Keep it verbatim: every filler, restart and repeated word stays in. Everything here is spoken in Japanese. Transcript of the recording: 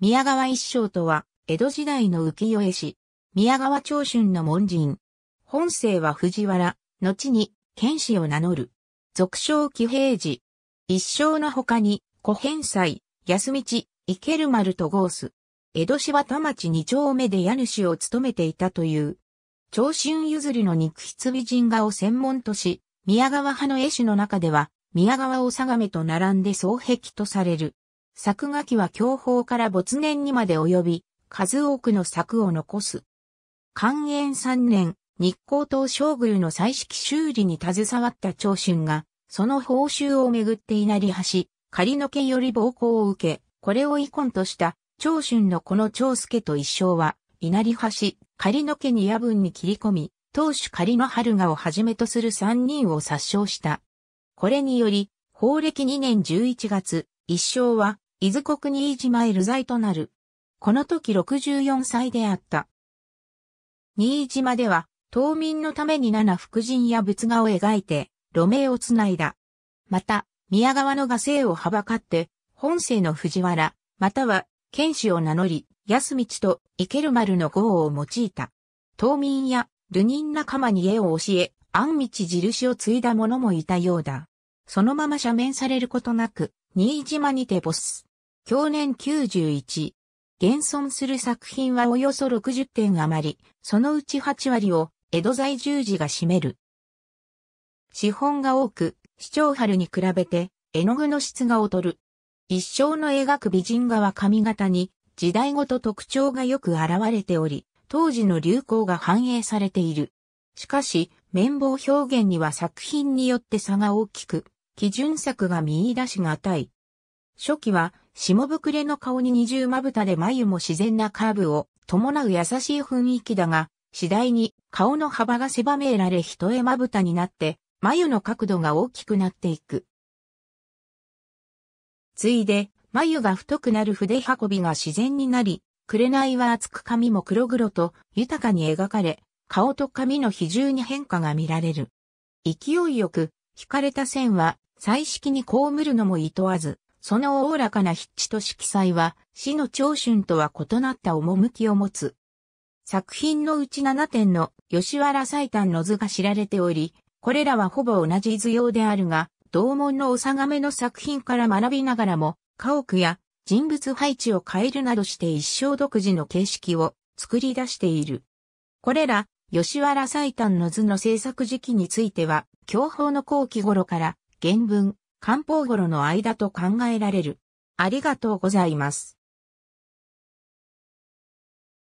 宮川一生とは、江戸時代の浮世絵師、宮川長春の門人。本姓は藤原、後に、謙氏を名乗る。俗称喜平次。一生の他に、小返斎、安道、池る丸と号す。江戸市畑町二丁目で家主を務めていたという。長春譲りの肉筆美人画を専門とし、宮川派の絵師の中では、宮川修めと並んで双璧とされる。作画期は享保から没年にまで及び、数多くの作を残す。寛永三年、日光東照宮の彩色修理に携わった長春が、その報酬をめぐって稲荷橋、狩野家より暴行を受け、これを遺恨とした、長春のこの長介と一生は、稲荷橋、狩野家に夜分に切り込み、当主狩野春画をはじめとする三人を殺傷した。これにより、宝暦にねんじゅういちがつ、一生は、伊豆国に飯島へ流罪となる。この時ろくじゅうよんさいであった。新島では、島民のために七福神や仏画を描いて、路名をつないだ。また、宮川の画聖をはばかって、本姓の藤原、または、謙氏を名乗り、安道と池る丸の号を用いた。島民や、流人仲間に絵を教え、安道印を継いだ者もいたようだ。そのまま赦免されることなく、新島にて没す。享年きゅうじゅういち。現存する作品はおよそろくじゅってん余り、そのうちはちわりを江戸在住時が占める。資本が多く、師長春に比べて絵の具の質が劣る。一生の描く美人画は髪型に時代ごと特徴がよく現れており、当時の流行が反映されている。しかし、面貌表現には作品によって差が大きく、基準作が見出しがたい。初期は、下膨れの顔に二重まぶたで眉も自然なカーブを伴う優しい雰囲気だが、次第に顔の幅が狭められ一重まぶたになって、眉の角度が大きくなっていく。次いで、眉が太くなる筆運びが自然になり、紅は厚く髪も黒々と豊かに描かれ、顔と髪の比重に変化が見られる。勢いよく、引かれた線は、彩色に被るのも厭わず、そのおおらかな筆致と色彩は、市の長春とは異なった趣を持つ。作品のうちななてんの吉原祭壇の図が知られており、これらはほぼ同じ図様であるが、同門のお定めの作品から学びながらも、家屋や人物配置を変えるなどして一生独自の形式を作り出している。これら、吉原祭壇の図の制作時期については、享保の後期頃から、元文、官報頃の間と考えられる。ありがとうございます。